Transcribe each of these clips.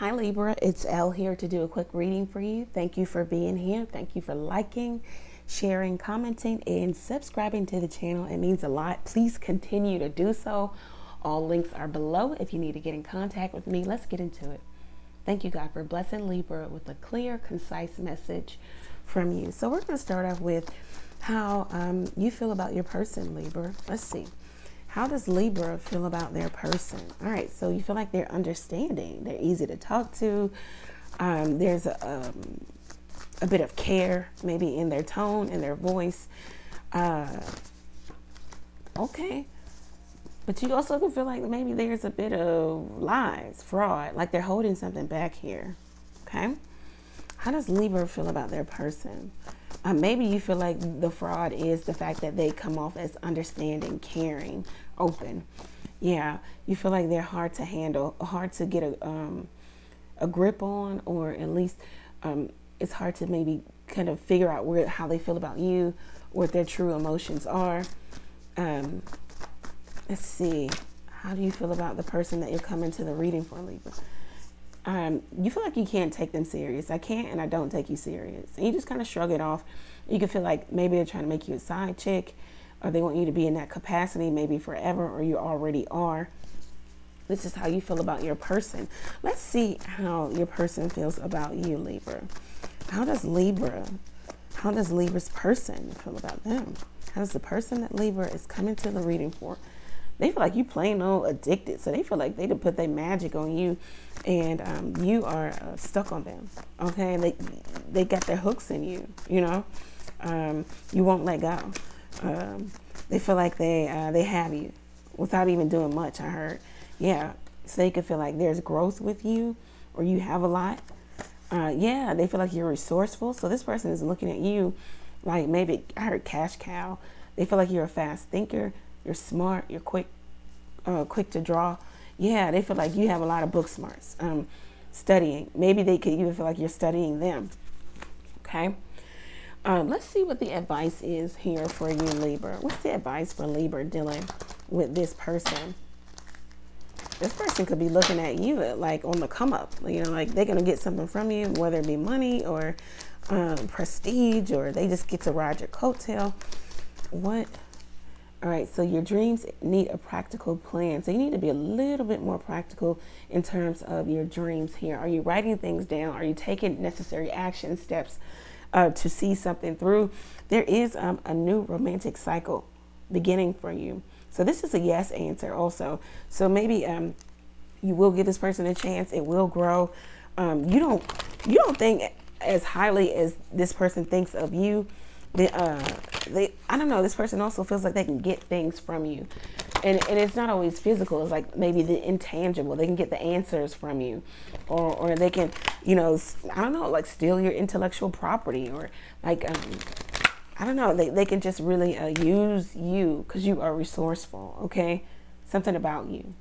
Hi Libra, it's Elle here to do a quick reading for you. Thank you for being here. Thank you for liking, sharing, commenting, and subscribing to the channel. It means a lot. Please continue to do so. All links are below if you need to get in contact with me. Let's get into it. Thank you, God, for blessing Libra with a clear, concise message from you. So we're going to start off with how you feel about your person, Libra. Let's see. How does Libra feel about their person? All right, so you feel like they're understanding. They're easy to talk to. There's a bit of care maybe in their tone and their voice. Okay. But you also can feel like maybe there's a bit of lies, fraud, like they're holding something back here. Okay. How does Libra feel about their person? Maybe you feel like the fraud is the fact that they come off as understanding, caring, open. Yeah, you feel like they're hard to handle, hard to get a grip on, or at least it's hard to maybe kind of figure out how they feel about you, what their true emotions are. Let's see, how do you feel about the person that you're coming to the reading for, Libra? You feel like you can't take them serious. I can't and I don't take you serious. And you just kind of shrug it off. You can feel like maybe they're trying to make you a side chick, or they want you to be in that capacity maybe forever, or you already are. This is how you feel about your person. Let's see how your person feels about you, Libra. How does Libra's person feel about them? How does the person that Libra is coming to the reading for? They feel like you plain old addicted. So they feel like they done put their magic on you, and you are stuck on them. Okay, and they got their hooks in you, you know. You won't let go. They feel like they have you without even doing much, I heard. Yeah, so they could feel like there's growth with you, or you have a lot. Yeah, they feel like you're resourceful. So this person is looking at you like, maybe I heard cash cow. They feel like you're a fast thinker. You're smart, you're quick to draw. Yeah, they feel like you have a lot of book smarts, studying. Maybe they could even feel like you're studying them, okay? Let's see what the advice is here for you, Libra. What's the advice for Libra dealing with this person? This person could be looking at you like on the come up, you know, like they're gonna get something from you, whether it be money or prestige, or they just get to ride your coattail. What? All right, so your dreams need a practical plan. So you need to be a little bit more practical in terms of your dreams here. Are you writing things down? Are you taking necessary action steps to see something through? There is a new romantic cycle beginning for you. So this is a yes answer also. So maybe you will give this person a chance. It will grow. You don't think as highly as this person thinks of you. I don't know, this person also feels like they can get things from you, and it's not always physical. It's like maybe the intangible. They can get the answers from you, or they can, you know, I don't know, like steal your intellectual property, or like I don't know, they can just really use you because you are resourceful. Okay, something about you.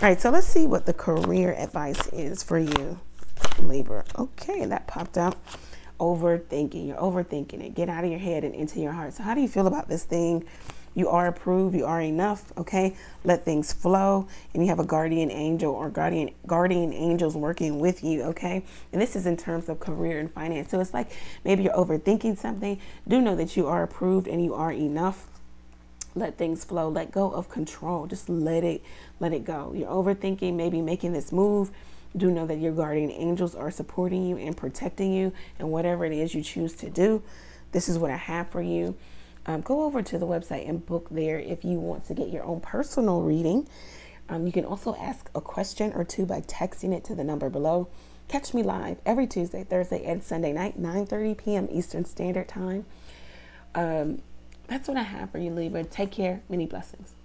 All right, so let's see what the career advice is for you, Libra. Okay, that popped up. Overthinking. You're overthinking it. Get out of your head and into your heart. So how do you feel about this thing? You are approved. You are enough. Okay. Let things flow. And you have a guardian angel or guardian angels working with you. Okay. And this is in terms of career and finance. So it's like maybe you're overthinking something. Do know that you are approved and you are enough. Let things flow. Let go of control. Just let it go. You're overthinking, maybe making this move. Do know that your guardian angels are supporting you and protecting you, and whatever it is you choose to do, this is what I have for you. Go over to the website and book there if you want to get your own personal reading. You can also ask a question or two by texting it to the number below. Catch me live every Tuesday, Thursday, and Sunday night, 9:30 p.m. Eastern Standard Time. That's what I have for you, Libra. Take care. Many blessings.